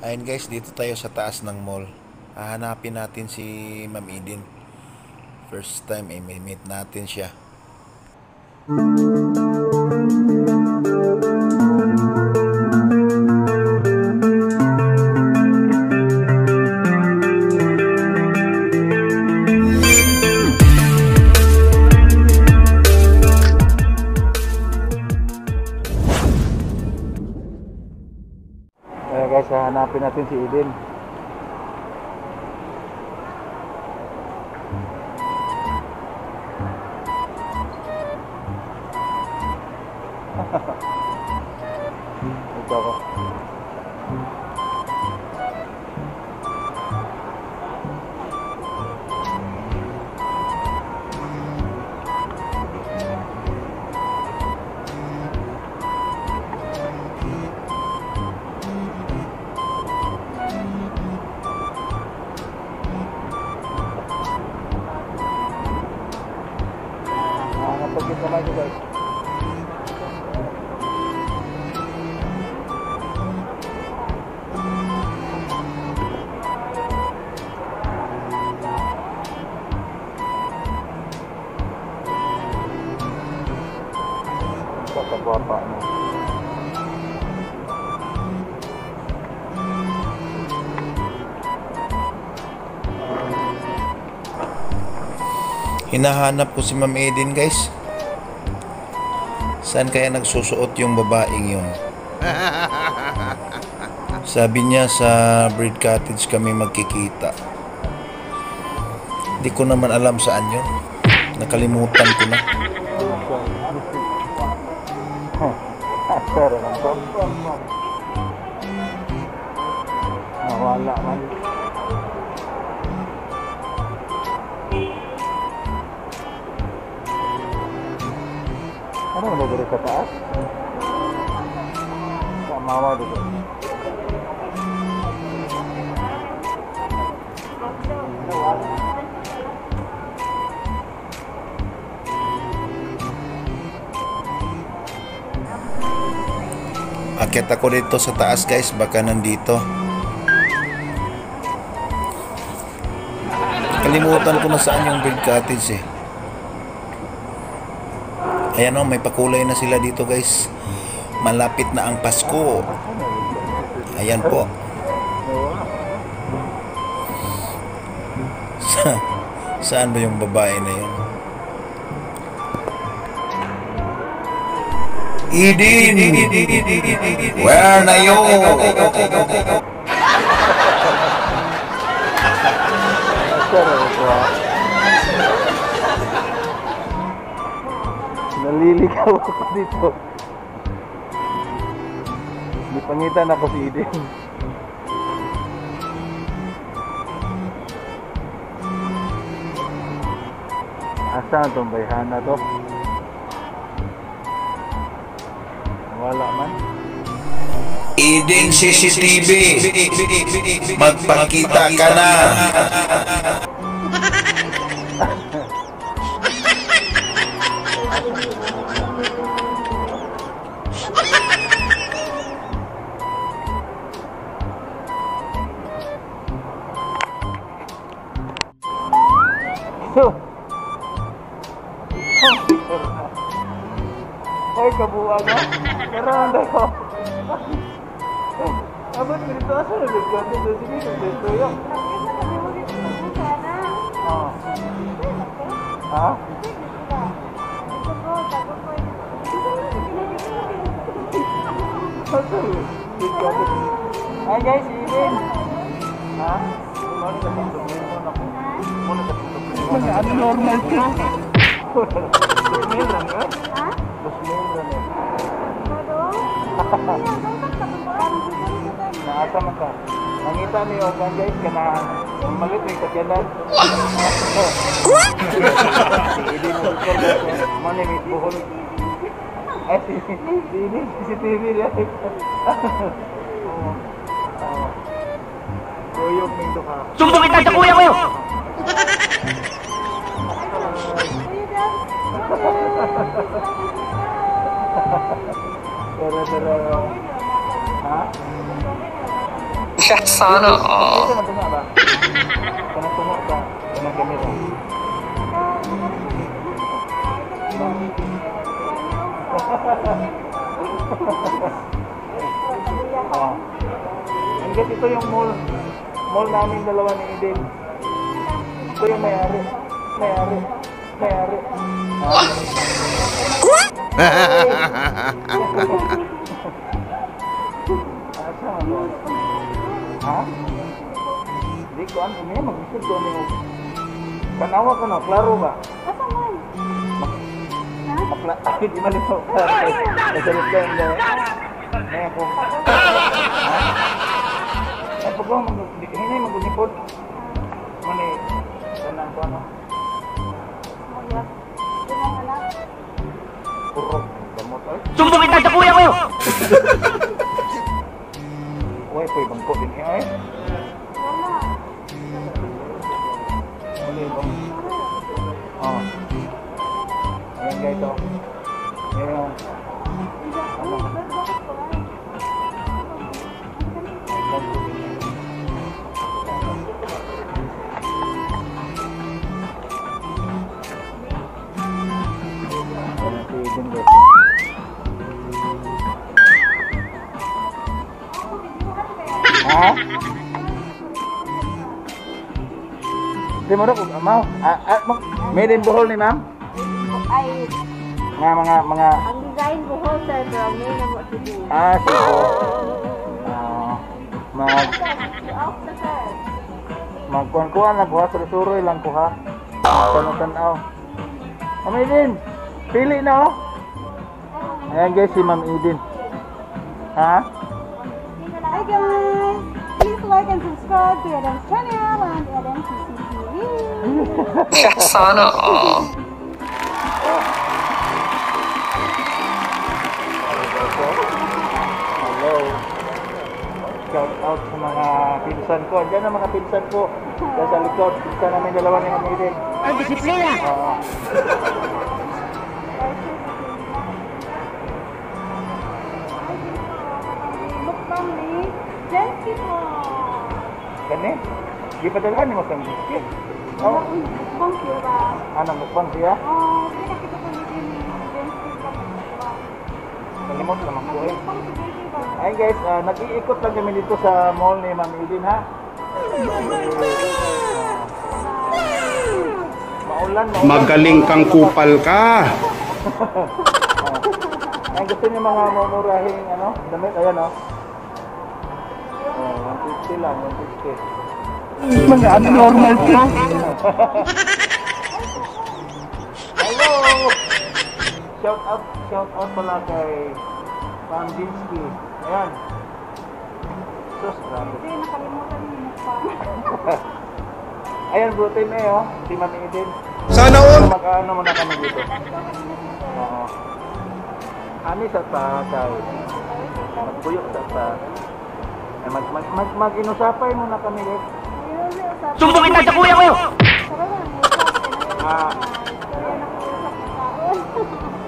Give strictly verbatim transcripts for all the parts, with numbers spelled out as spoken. Ayun guys, dito tayo sa taas ng mall. Hahanapin natin si Ma'am Eden. First time eh, may meet natin siya. Hanapin natin si Eden. Ito ako. Sama juga. Kata bapaknya. Hinahanap ko si Ma'am Eden, guys. Saan kaya nagsusuot yung babaeng yun? Sabi niya sa Breed Cottage kami magkikita. Hindi ko naman alam saan yun. Nakalimutan ko na. Nawala man. Ano naman ke atas? Gak mama dulu. Akit ako dito sa taas guys, baka nandito. Kalimutan ko na saan yung Breed Cottage eh. Ayan o, may pakulay na sila dito guys. Malapit na ang Pasko. Ayan po. Sa, saan ba yung babae na yun? Eden! Where na yun? Naliligaw ako dito. Nipangitan ako si Eden. Asan itong bayhana to? Wala man. Eden C C T V, magpakita ka na. Ay, kabuuan na. Karang tayo. Abot ko dito. Asa na dito? Asa na dito? Asa na dito? Ha? Ay guys, Eden. Ha? Muna sa pagtutuloy mo na po. Muna sa pagtutuloy mo na. Ano normal ka? Tumil lang ka? Ha? Naasa man ka. Nangita ni Ogan guys, kanaan. Malit eh, kagyanan. Si Eden mo dito. Mani, may Bohol. Ay, si Eden, si T V niya. Kuyog nito ka. Sumutong kita sa kuya ko yun! Dara-dara. Ha? siya sana. Oh. Oh. Hanggat ito yung mall. Mall namin dalawa ni Eden. Ito yung mayari. Mayari. Mayari. Oh. Hindi ko ano niya, mag-isip ko niya. Panawa ko na, klaro ba? Asa mo? Ay, di man ito. Nasalit ko yung gaya. Naya ko. Ay, pag ako mag-unipod. Hindi na mag-unipod. Mani, ganaan ko ano. Mayroon. Ganaan ka na. Kurok. Damot ay. Sumutong itag sa kuya ko! Uy, pwede bangko din niya eh. Wala. Uli, bang. Oh. Ayan ka ito. Ayan yung. Ano? Ha? Di mo rin, mau? Made in Bohol ni ma'am? Ay, mga, mga, mga... Ang design Bohol sir, pero may na mo to do. Ah, sipo. Ah, mag... Magkuhan-kuhan lang ko ha, surusuroy lang ko ha. Tanaw-tanaw. Ma'am Eden, pili na oh. Ayan guys, si Ma'am Eden. Ha? Hi guys! Like and subscribe to Eden's channel and Eden's T V. Yes, Anna. Hello. Shout out sa mga pinsan ko. Diyan ang mga pinsan ko. Diyan sa likod. Pinsan namin dalawa ni Ma'am Eden. Ay, disiplina! Oo. Mukbang ni Jenky mo. Gani? Di pa talaga ni Masang Biskit. Oh. Mukbang siya ba? Ano, mukbang siya? Oo, kaya nakita ko ni Jenny. Kalimot naman ko eh. Ayun guys, uh, nag-iikot lang kami dito sa mall ni Ma'am Eden ha. Maulan, maulan. Magaling kang kupal ka. uh, Ayun, gusto niyo mga mumurahing ano, damit? Ayan o. Oh. Lang, mga abnormal ka. Hello! Shout out, shout out pala kay Ma'am Dinsky. Ayan. Sus, grabe. Hindi, nakalimutan mo pa. Ayan, buti na eh, oh. Si Ma'am Eden. Sana all! Mag-ano muna kami dito. Oo. Ani sa tatay. Magbuyok sa tatay. Mag mag mag mag inusapay muna kami guys. Sumbong kita sa kuya ko. Ah.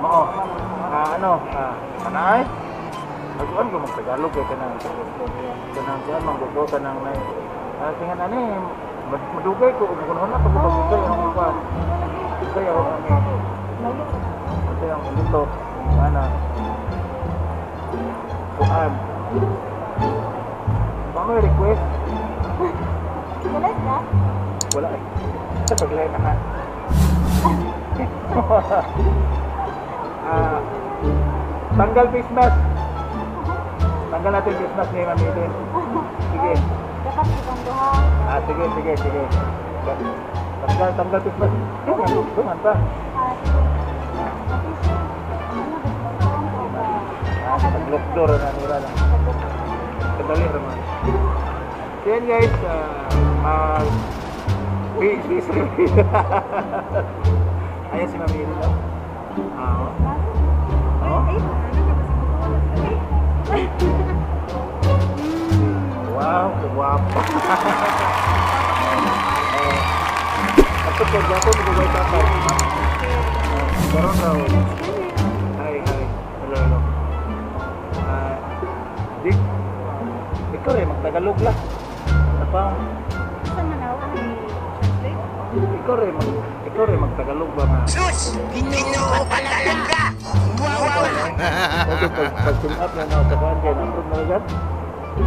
Oo. Ah ano? Ah, kanay. Aguan ko magtagalog kay kanang. Kanang diyan manggugo kanang nay. Ah tingan ani madugay ko kuno na pagbubuga ng kuha. Kaya ako ani. Ito yung dito. Ano? Kuan. Ano yung request? Wala ka? Wala eh. Sa paglay na ka. uh, tanggal business. Tanggal natin business ni Ma'am Eden. Sige. Dapat ibang buha. Ah, sige, sige, sige. Tanggal, tanggal business. Tungan pa. Ah, taglok-dor na nila lang. Kedali naman. So yan guys, uh, please, please, please. Ayan si Ma'am Eden. Oo. Oo? Wow, guwapo. At sa guwapo, magagawin ka pa. Parang raw. Hi, hi. Hello, hello. Dick? Ito eh, magtagalog lang. Ano pa? Sa Manawang translate? Ikaw rin, ikaw rin magtagalog ba nga? Sus! Ginoo ka talaga! Wow! Pag pag-tunap na nakakabahan kayo ng prog malagat,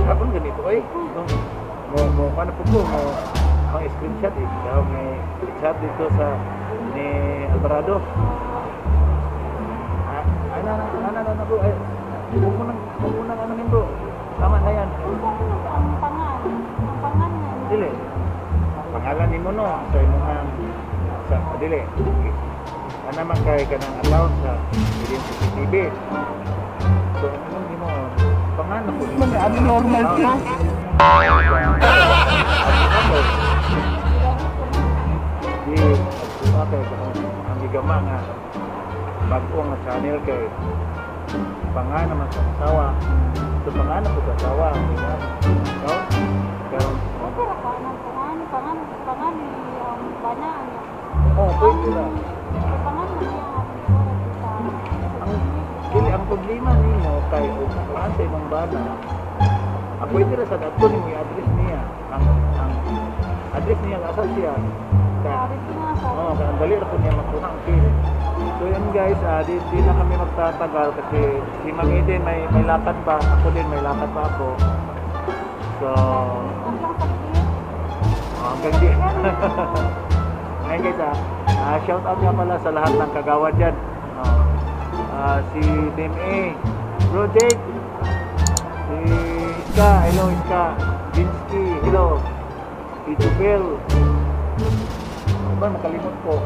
hapon ganito ay. Ano po po, pang-screenshot eh. Kaya may screenshot dito sa ni Alvarado. Ano na, ano na na bro? Huwag mo nang, huwag mo nang ano yun bro. Tama na yan. Ang pangalan. Ang pangalan. Dili. Ang pangalan ni mo no. So yun nga. Sa, dili. Ano naman kaya ka ng allowed sa C C T V. So ano ni mo. Pangalan ko. Ano normal ka? Di. Ate. Ang higama nga. Bago ang channel kay. Pangalan naman sa asawa. So, pangalan po sa asawa. No? Pero... O, pero pangalan, pangalan, pangalan, pangalan, um, banaan. Oo, pwede lang. Pangalan na niya, ang kili, ang problema niyo, kayo, pangalan sa ibang bana, ang pwede lang sa dato niyo, yung address niya. Ang, ang, address niya, ang asal siya. Oo, ang dali na po niya makuha ang kili. So yun guys, uh, di, di na kami magtatagal kasi si Ma'am Eden may, may lakad pa, ako din may lakad pa ako. So, oh, hanggang di. Ngayon guys, uh, uh, shout out nga pala sa lahat ng kagawad dyan. Uh, uh, si D M A, Bro Jake, si Iska, hello Iska, Jinsky, hello, si Jubel, ano ba nakalimot ko?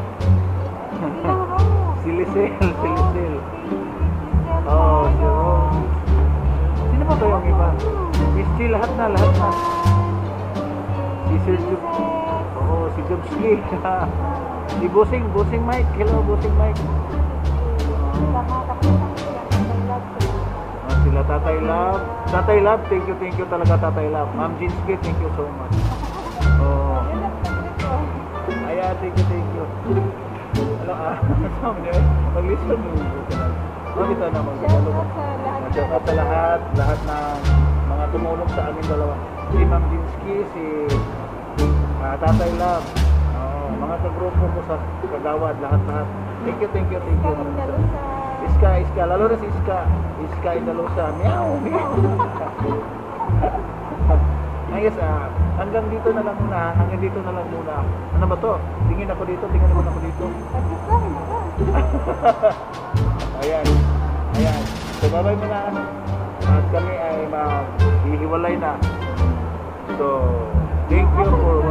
Si Lisel, si Lisel. Oh, si Rose. Sino ba ba yung iba? Misty, lahat na, lahat na. Si Sir Jobski. Oo, si Jobski. Si Busing, Busing Mike. Hello, Busing Mike. Oh, sila Tatay Love. Tatay Love, thank you, thank you talaga Tatay Love. Ma'am Jinsky, thank you so much. Oh. Ayan, thank you, thank you. Hello ah, sabi niyo eh, pag-listen mo yung kanal. Bakit na naman, shout-out sa lahat, lahat ng mga tumulong sa aming dalawa. Si Ma'am Dinsky, si uh, Tatay Love, oh, mga kagrupo ko sa kagawad, lahat-lahat. Thank you, thank you, thank you. Iska, Iska, lalo rin si Iska. Iska Idalosa, meow, meow. Ayos ah, hanggang dito na lang muna, hanggang dito na lang muna. Ano ba to? Tingin ako dito, tingin naman ako dito. Ayan, ayan. So babay muna. At kami ay mahihiwalay na. So, thank you for